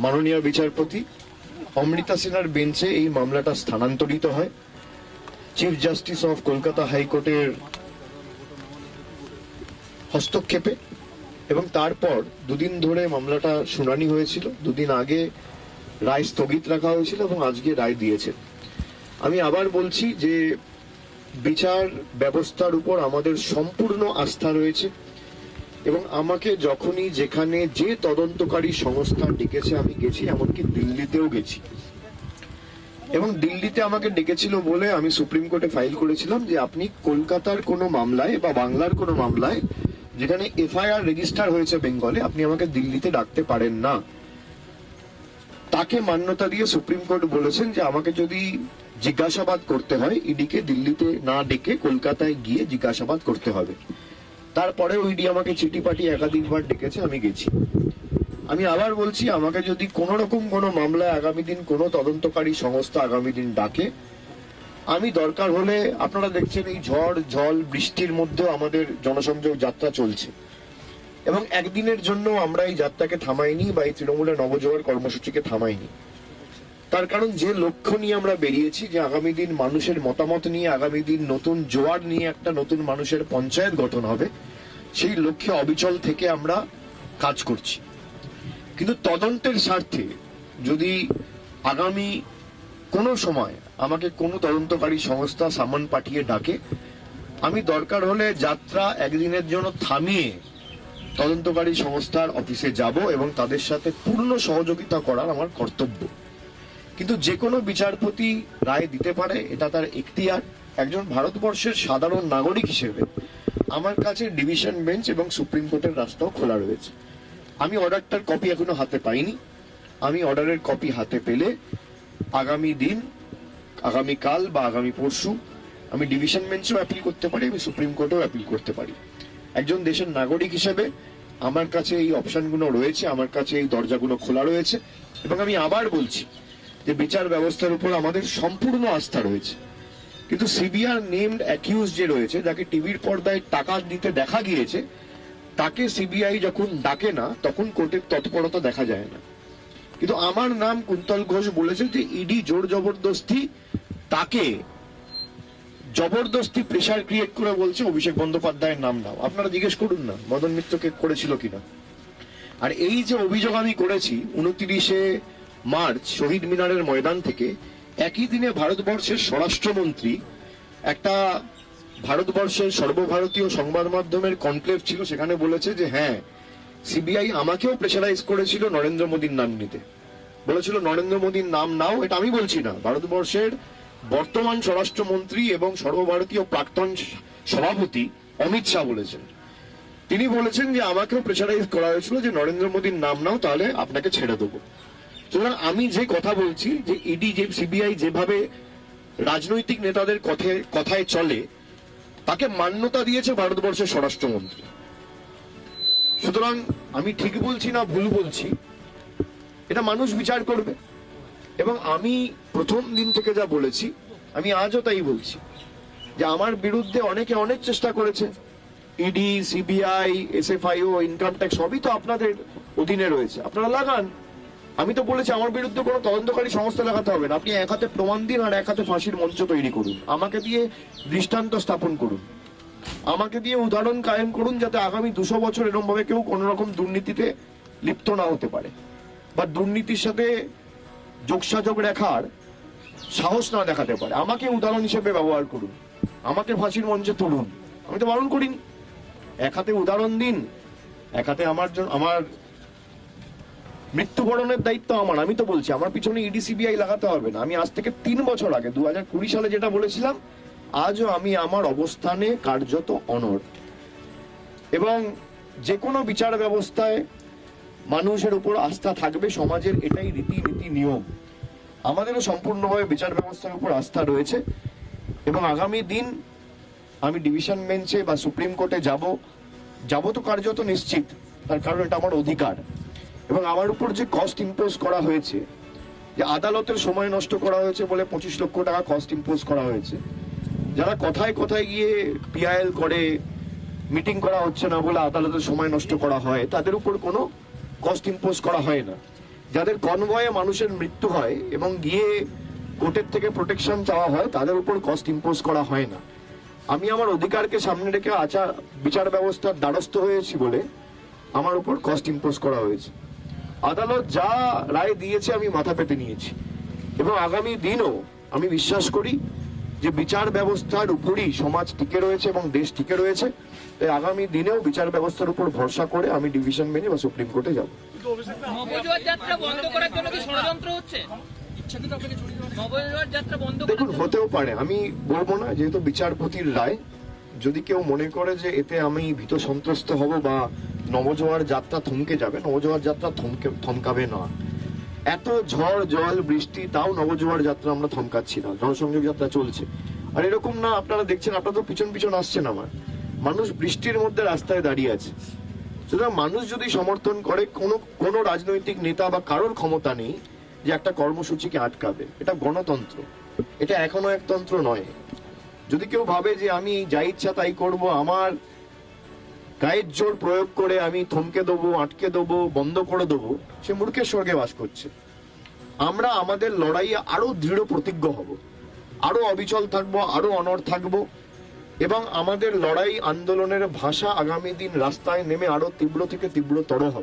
माननीय विचारपति अमृता सिन्हार बेंचे ये मामलाटा स्थानान्तरित है चीफ जस्टिस अफ कलकाता हाईकोर्टेर हस्तक्षेपे एवं तारपर दुदिन धरे मामलाटा शुनानी हयेछिल। दुदिन आगे राय स्थगित रखा हयेछिल एवं आजके राय दियेछेन। आमी आबार बोलछि जे विचार व्यवस्थार उपर आमादेर सम्पूर्ण आस्था रयेछे एवं आमाके जखोनी जेखाने जे तदन्तकारी संस्था डेकेछे आमी गेछि, एमनकि दिल्लीतेओ गेछि एवं दिल्लीते आमाके डेकेछिलो बोले आमी सुप्रीम कोर्टे फाइल करेछिलाम जे आपनि कलकातार कोनो मामलाय बा बांगलार कोनो मामलाय যেখানে এফআইআর রেজিস্টার হয়েছে বেঙ্গলে আপনি আমাকে দিল্লিতে ডাকতে পারেন না। তাকে মান্যতা দিয়ে সুপ্রিম কোর্ট বলেছেন যে আমাকে যদি জিজ্ঞাসাবাদ করতে হয় ইডিকে দিল্লিতে না ডেকে কলকাতায় গিয়ে জিজ্ঞাসাবাদ করতে হবে। তারপরে ইডি আমাকে চিঠি পাঠিয়ে একাধিকবার ডেকেছে, আমি গেছি। আমি আবার বলছি আমাকে যদি কোনো রকম কোনো মামলায় আগামী দিন কোনো তদন্তকারী সংস্থা আগামী দিন ডাকে আমি দরকার হলে আপনারা দেখছেন এই ঝড় জল বৃষ্টির মধ্যে আমাদের জনসংযোগ যাত্রা চলছে এবং একদিনের জন্য আমরা এই যাত্রাকে থামাইনি বা এই তৃণমূলের নবজোয়ার কর্মসূচিকে থামাইনি। তার কারণ যে লক্ষ্য নিয়ে আমরা বেরিয়েছি যে আগামী দিন মানুষের মতামত নিয়ে আগামী দিন নতুন জোয়ার নিয়ে একটা নতুন মানুষের পঞ্চায়েত গঠন হবে সেই লক্ষ্যে অবিচল থেকে আমরা কাজ করছি। কিন্তু তদন্তের স্বার্থে যদি আগামী কোনো সময় আমাকে কোনো তদন্তকারী সংস্থা সামন পাঠিয়ে ডাকে আমি দরকার হলে যাত্রা একদিনের জন্য থামিয়ে তদন্তকারী সংস্থার অফিসে যাব এবং তাদের সাথে পূর্ণ সহযোগিতা করার আমার কর্তব্য। কিন্তু যে কোনো বিচারপতি রায় দিতে পারে, এটা তার এখতিয়ার। একজন ভারতবর্ষের সাধারণ নাগরিক হিসেবে আমার কাছে ডিভিশন বেঞ্চ এবং সুপ্রিম কোর্টের রাস্তাও খোলা রয়েছে। আমি অর্ডারটার কপি এখনো হাতে পাইনি। আমি অর্ডারের কপি হাতে পেলে আগামী দিন আগামীকাল বা আগামী পরশু আমি ডিভিশন বেঞ্চেও অ্যাপিল করতে পারি, আমি সুপ্রিম কোর্টেও অ্যাপিল করতে পারি। একজন দেশের নাগরিক হিসেবে আমার কাছে এই অপশনগুলো রয়েছে, আমার কাছে এই দরজাগুলো খোলা রয়েছে এবং আমি আবার বলছি যে বিচার ব্যবস্থার উপর আমাদের সম্পূর্ণ আস্থা রয়েছে। কিন্তু সিবিআর নেমড অ্যাকিউজ যে রয়েছে যাকে টিভির পর্দায় টাকা দিতে দেখা গিয়েছে তাকে সিবিআই যখন ডাকে না তখন কোর্টের তৎপরতা দেখা যায় না। কিন্তু আমার নাম কুন্তল ঘোষ বলেছে যে ইডি জোর জবরদস্তি তাকে জবরদস্তি প্রেশার ক্রিয়েট করে বলছে অভিষেক বন্দ্যোপাধ্যায়ের নাম নাও। আপনারা জিজ্ঞেস করুন না মদন মিত্রকে করেছিল কিনা। আর এই যে অভিযোগ আমি করেছি 29শে মার্চ শহীদ মিনারের ময়দান থেকে একই দিনে ভারতবর্ষের স্বরাষ্ট্রমন্ত্রী একটা ভারতবর্ষের সর্বভারতীয় সংবাদ মাধ্যমের কনক্লেভ ছিল সেখানে বলেছে যে হ্যাঁ সিবিআই আমাকেও প্রেশারাইজ করেছিল নরেন্দ্র মোদীর নাম নিতে, বলেছিল নরেন্দ্র মোদীর নাম নাও। এটা আমি বলছি না, ভারতবর্ষের বর্তমান স্বরাষ্ট্রমন্ত্রী এবং সর্বভারতীয় প্রাক্তন সভাপতি অমিত শাহ বলেছেন, তিনি বলেছেন যে আমাকেও প্রেশারাইজ করা হয়েছিল যে নরেন্দ্র মোদীর নাম নাও তাহলে আপনাকে ছেড়ে দেবো। সুতরাং আমি যে কথা বলছি যে ইডি যে সিবিআই যেভাবে রাজনৈতিক নেতাদের কথায় চলে তাকে মান্যতা দিয়েছে ভারতবর্ষের স্বরাষ্ট্রমন্ত্রী। সুতরাং আমি ঠিক বলছি না ভুল বলছি এটা মানুষ বিচার করবে এবং আমি প্রথম দিন থেকে যা বলেছি আমি আজও তাই বলছি যে আমার বিরুদ্ধে অনেকে অনেক চেষ্টা করেছে। ED CBI SFIO income tax সবই তো আপনাদের অধীনে রয়েছে, আপনারা লাগান। আমি তো বলেছি আমার বিরুদ্ধে কোনো তদন্তকারী সংস্থা লাগাতে হবে না, আপনি এক হাতে প্রমাণ দিন আর এক হাতে ফাঁসির মঞ্চ তৈরি করুন, আমাকে দিয়ে দৃষ্টান্ত স্থাপন করুন, আমাকে দিয়ে উদাহরণ কায়েম করুন যাতে আগামী 200 বছর এরকম ভাবে কেউ কোন রকম দুর্নীতিতে লিপ্ত না হতে পারে বা দুর্নীতির সাথে যোগসাযোগ রেখার সাহস না দেখাতে পারে। আমাকে উদাহরণ হিসেবে ব্যবহার করুন, আমাকে ফাঁসির মঞ্চে তুলুন, আমি তো বারণ করিনি। এক হাতে উদাহরণ দিন, এক হাতে আমার মৃত্যুবরণের দায়িত্ব আমার। আমি তো বলছি আমার পিছনে ইডি সিবিআই লাগাতে হবে না। আমি আজ থেকে 3 বছর আগে 2020 সালে যেটা বলেছিলাম আজও আমি আমার অবস্থানে কার্যত অনড়। এবং যে কোনো বিচার ব্যবস্থায় মানুষের উপর আস্থা থাকবে, সমাজের এটাই রীতিনীতি নিয়ম। আমাদেরও সম্পূর্ণভাবে বিচার ব্যবস্থার উপর আস্থা রয়েছে এবং আগামী দিন আমি ডিভিশন বেঞ্চে বা সুপ্রিম কোর্টে যাব তো কার্যত নিশ্চিত, তার কারণ এটা আমার অধিকার। এবং আমার উপর যে কস্ট ইম্পোজ করা হয়েছে, যে আদালতের সময় নষ্ট করা হয়েছে বলে 25 লক্ষ টাকা কস্ট ইম্পোজ করা হয়েছে, যারা কথায় কথায় গিয়ে পিআইএল করে মিটিং করা হচ্ছে না বলে আদালতের সময় নষ্ট করা হয় তাদের উপর কোনো কস্ট ইম্পোজ করা হয় না। যাদের কনভয়ে মানুষের মৃত্যু হয় এবং গিয়ে কোর্টের থেকে প্রোটেকশন চাওয়া হয় তাদের উপর কস্ট ইমপোজ করা হয় না। আমি আমার অধিকারকে সামনে রেখে আচার বিচার ব্যবস্থার দ্বারস্থ হয়েছি বলে আমার উপর কস্ট ইমপোজ করা হয়েছে। আদালত যা রায় দিয়েছে আমি মাথা পেতে নিয়েছি এবং আগামী দিনও আমি বিশ্বাস করি যে বিচার ব্যবস্থার উপরই সমাজ টিকে রয়েছে এবং দেশ টিকে রয়েছে। তাই আগামী দিনেও বিচার ব্যবস্থার উপর ভরসা করে আমি ডিভিশন বেঞ্চে বা সুপ্রিম কোর্টে যাব। দেখুন, হতেও পারে, আমি বলবো না, যেহেতু বিচারপতির রায়। যদি কেউ মনে করে যে এতে আমি ভীত সন্ত্রস্ত হব বা নবজোয়ার যাত্রা থমকে যাবে, নবজোয়ার যাত্রা থমকাবে না। এত ঝড় জল বৃষ্টি তাও নবজোয়ার যাত্রা আমরা থমকাচ্ছি না, জনসংযোগ যাত্রা চলছে। আর এরকম না, আপনারা দেখছেন, আপনারা তো পিছন পিছন আসছেন আমার, মানুষ বৃষ্টির মধ্যে রাস্তায় দাঁড়িয়ে আছে। সুতরাং মানুষ যদি সমর্থন করে, কোনো রাজনৈতিক নেতা বা কারোর ক্ষমতা নেই যে একটা কর্মসূচিকে আটকাবে। এটা গণতন্ত্র, এটা এখনো একতন্ত্র নয়। যদি কেউ ভাবে যে আমি যা ইচ্ছা তাই করব, আমার গায়ের জোর প্রয়োগ করে আমি থমকে দেবো, আটকে দেবো, বন্ধ করে দেবো, সে মূর্খের স্বর্গে বাস করছে। আমরা আমাদের লড়াইয়ে আরো দৃঢ় প্রতিজ্ঞ হব, আরো অবিচল থাকবো, আরো অনড় থাকবো এবং আমাদের লড়াই আন্দোলনের ভাষা আগামী দিন রাস্তায় নেমে আরো তীব্র থেকে তীব্রতর হবে।